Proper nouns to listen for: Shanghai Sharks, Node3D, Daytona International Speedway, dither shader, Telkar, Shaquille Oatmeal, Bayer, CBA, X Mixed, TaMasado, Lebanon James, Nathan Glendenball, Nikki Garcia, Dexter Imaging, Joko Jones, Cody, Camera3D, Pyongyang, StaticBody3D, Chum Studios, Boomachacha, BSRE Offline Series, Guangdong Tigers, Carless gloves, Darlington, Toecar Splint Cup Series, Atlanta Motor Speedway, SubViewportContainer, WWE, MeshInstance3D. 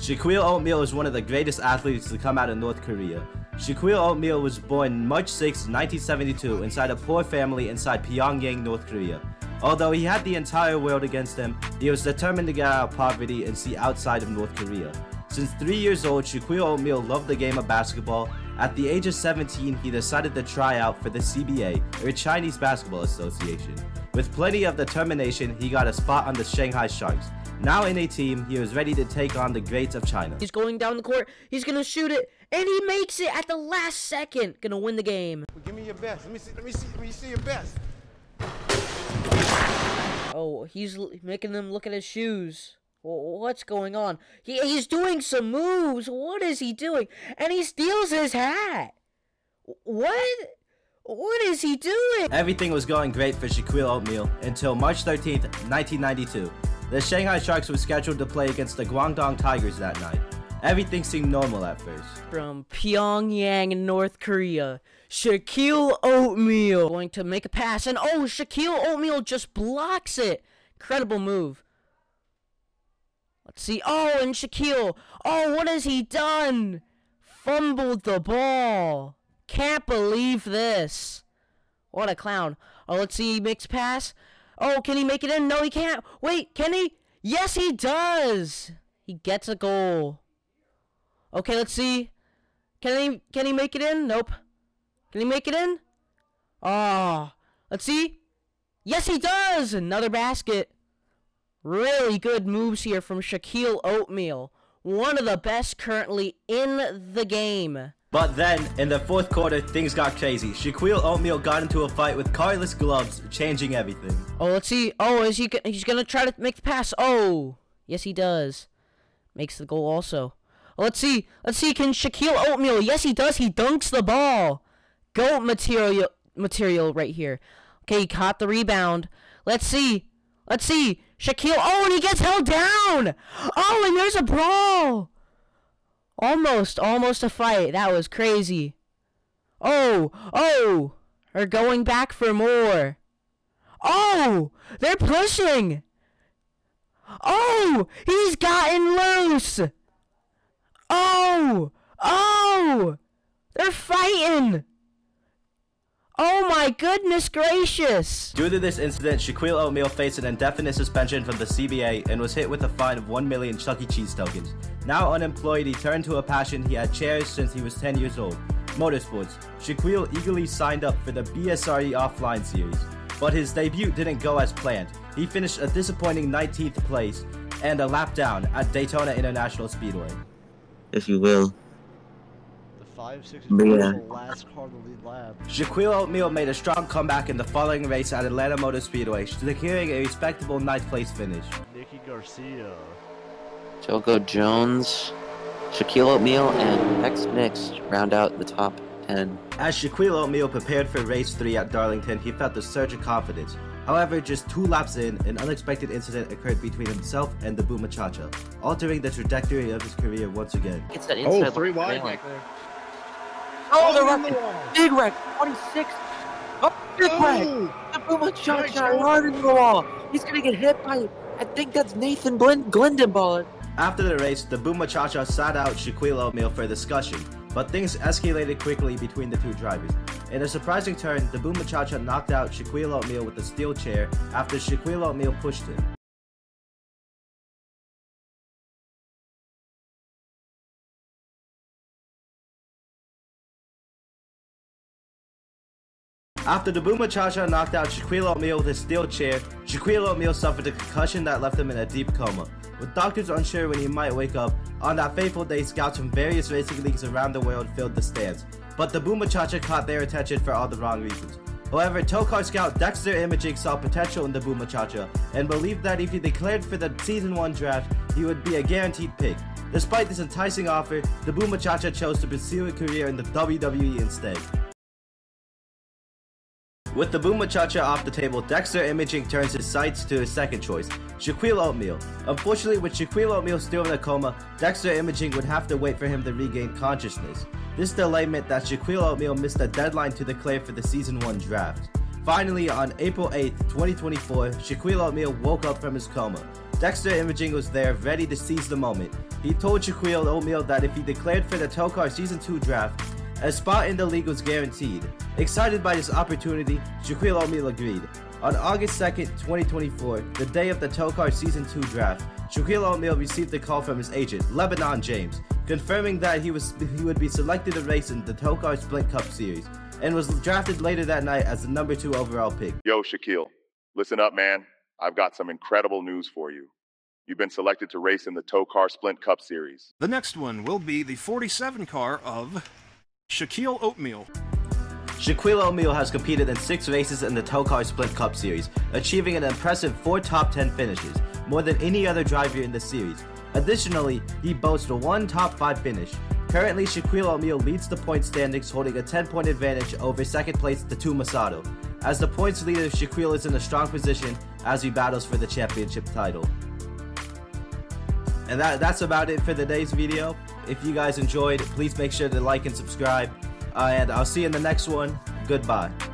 Shaquille Oatmeal is one of the greatest athletes to come out of North Korea. Shaquille Oatmeal was born March 6, 1972 inside a poor family inside Pyongyang, North Korea. Although he had the entire world against him, he was determined to get out of poverty and see outside of North Korea. Since 3 years old, Shaquille Oatmeal loved the game of basketball. At the age of 17, he decided to try out for the CBA, or Chinese Basketball Association. With plenty of determination, he got a spot on the Shanghai Sharks. Now in a team, he was ready to take on the greats of China. He's going down the court, he's gonna shoot it, and he makes it at the last second. Gonna win the game. Give me your best. Let me see your best. Oh, he's making them look at his shoes. What's going on? He's doing some moves. What is he doing? And he steals his hat. What? What is he doing? Everything was going great for Shaquille Oatmeal until March 13th, 1992. The Shanghai Sharks were scheduled to play against the Guangdong Tigers that night. Everything seemed normal at first. From Pyongyang, North Korea, Shaquille Oatmeal going to make a pass, and oh, Shaquille Oatmeal just blocks it. Incredible move. Let's see. Oh, and Shaquille. Oh, what has he done? Fumbled the ball. Can't believe this. What a clown. Oh, let's see. Mixed pass. Oh, can he make it in? No, he can't. Wait, can he? Yes, he does. He gets a goal. Okay, let's see. Can he make it in? Nope. Can he make it in? Oh, let's see. Yes, he does. Another basket. Really good moves here from Shaquille Oatmeal, one of the best currently in the game. But then, in the fourth quarter, things got crazy. Shaquille Oatmeal got into a fight with Carless gloves, changing everything. Oh, let's see. Oh, he's gonna try to make the pass. Oh, yes he does. Makes the goal also. Oh, let's see. Let's see. Can Shaquille Oatmeal? Yes, he does. He dunks the ball. Goat material right here. Okay, he caught the rebound. Let's see. Let's see. Shaquille, oh, and he gets held down. Oh, and there's a brawl. Almost a fight. That was crazy. Oh, they're going back for more. Oh, they're pushing. Oh, he's gotten loose. Oh, they're fighting. Oh my goodness gracious! Due to this incident, Shaquille Oatmeal faced an indefinite suspension from the CBA and was hit with a fine of 1 million Chuck E. Cheese tokens. Now unemployed, he turned to a passion he had cherished since he was 10 years old, motorsports. Shaquille eagerly signed up for the BSRE Offline Series, but his debut didn't go as planned. He finished a disappointing 19th place and a lap down at Daytona International Speedway. If you will. Shaquille Oatmeal made a strong comeback in the following race at Atlanta Motor Speedway, securing a respectable 9th place finish. Nikki Garcia, Joko Jones, Shaquille Oatmeal, and X Mixed round out the top 10. As Shaquille Oatmeal prepared for race 3 at Darlington, he felt a surge of confidence. However, just 2 laps in, an unexpected incident occurred between himself and the Boomachacha, altering the trajectory of his career once again. It's that inside oh, 3 wide right there. Oh, the wreck! Big wreck! 26! Oh, big wreck! The Boomachacha hard into the wall! He's gonna get hit by, I think that's Nathan Glendenball. After the race, the Boomachacha sat out Shaquille Oatmeal for discussion, but things escalated quickly between the two drivers. In a surprising turn, the Boomachacha knocked out Shaquille Oatmeal with a steel chair after Shaquille Oatmeal pushed him. After the Boomachacha knocked out Shaquille Oatmeal with a steel chair, Shaquille Oatmeal suffered a concussion that left him in a deep coma. With doctors unsure when he might wake up, on that fateful day, scouts from various racing leagues around the world filled the stands. But the Boomachacha caught their attention for all the wrong reasons. However, Toecar scout Dexter Imaging saw potential in the Boomachacha and believed that if he declared for the Season 1 draft, he would be a guaranteed pick. Despite this enticing offer, the Boomachacha chose to pursue a career in the WWE instead. With the Boomachacha off the table, Dexter Imaging turns his sights to his second choice, Shaquille Oatmeal. Unfortunately, with Shaquille Oatmeal still in a coma, Dexter Imaging would have to wait for him to regain consciousness. This delay meant that Shaquille Oatmeal missed the deadline to declare for the Season 1 draft. Finally, on April 8th, 2024, Shaquille Oatmeal woke up from his coma. Dexter Imaging was there, ready to seize the moment. He told Shaquille Oatmeal that if he declared for the Telkar Season 2 draft, a spot in the league was guaranteed. Excited by this opportunity, Shaquille Oatmeal agreed. On August 2nd, 2024, the day of the Telkar Season 2 draft, Shaquille Oatmeal received a call from his agent, Lebanon James, confirming that he would be selected to race in the Toecar Splint Cup Series, and was drafted later that night as the number 2 overall pick. Yo, Shaquille, listen up, man. I've got some incredible news for you. You've been selected to race in the Toecar Splint Cup Series. The next one will be the 47 car of Shaquille Oatmeal. Shaquille Oatmeal has competed in 6 races in the Telkar Splint Cup Series, achieving an impressive 4 top 10 finishes, more than any other driver in the series. Additionally, he boasts a 1 top 5 finish. Currently, Shaquille Oatmeal leads the point standings, holding a 10-point advantage over second place to TaMasado. As the points leader, Shaquille is in a strong position as he battles for the championship title. And that's about it for today's video. If you guys enjoyed, please make sure to like and subscribe. And I'll see you in the next one. Goodbye.